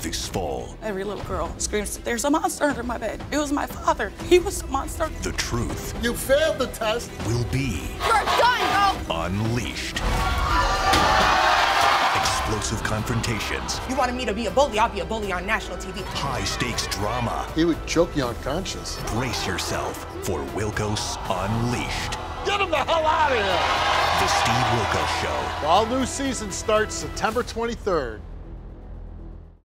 this fall. Every little girl screams, "There's a monster under my bed. It was my father. He was a monster." The truth. You failed the test. Will be. You're done. Unleashed. Explosive confrontations. You wanted me to be a bully, I'll be a bully on national TV. High stakes drama. He would choke you unconscious. Brace yourself for Wilkos Unleashed. Get him the hell out of here! The Steve Wilkos Show. The all-new season starts September 23rd.